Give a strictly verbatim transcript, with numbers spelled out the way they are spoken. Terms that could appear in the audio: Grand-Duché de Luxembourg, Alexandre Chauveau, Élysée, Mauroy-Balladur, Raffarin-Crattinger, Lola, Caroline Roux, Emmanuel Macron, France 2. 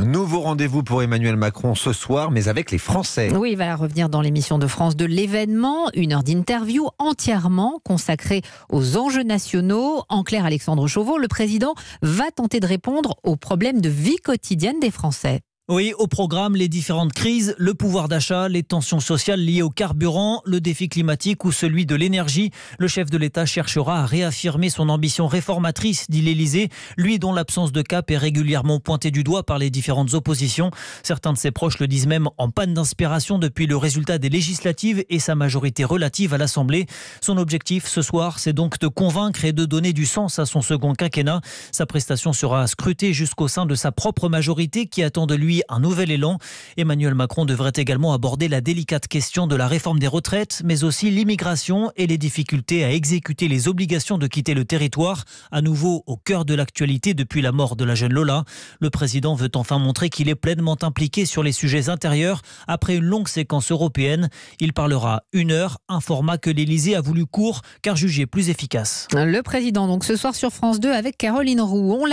Nouveau rendez-vous pour Emmanuel Macron ce soir, mais avec les Français. Oui, il va revenir dans l'émission de France deux de l'événement. Une heure d'interview entièrement consacrée aux enjeux nationaux. En clair, Alexandre Chauveau, le président va tenter de répondre aux problèmes de vie quotidienne des Français. Oui, au programme, les différentes crises, le pouvoir d'achat, les tensions sociales liées au carburant, le défi climatique ou celui de l'énergie. Le chef de l'État cherchera à réaffirmer son ambition réformatrice, dit l'Élysée, lui dont l'absence de cap est régulièrement pointée du doigt par les différentes oppositions. Certains de ses proches le disent même en panne d'inspiration depuis le résultat des législatives et sa majorité relative à l'Assemblée. Son objectif ce soir, c'est donc de convaincre et de donner du sens à son second quinquennat. Sa prestation sera scrutée jusqu'au sein de sa propre majorité qui attend de lui un nouvel élan. Emmanuel Macron devrait également aborder la délicate question de la réforme des retraites, mais aussi l'immigration et les difficultés à exécuter les obligations de quitter le territoire, à nouveau au cœur de l'actualité depuis la mort de la jeune Lola. Le président veut enfin montrer qu'il est pleinement impliqué sur les sujets intérieurs après une longue séquence européenne. Il parlera une heure, un format que l'Élysée a voulu court car jugé plus efficace. Le président donc ce soir sur France deux avec Caroline Roux. On l'a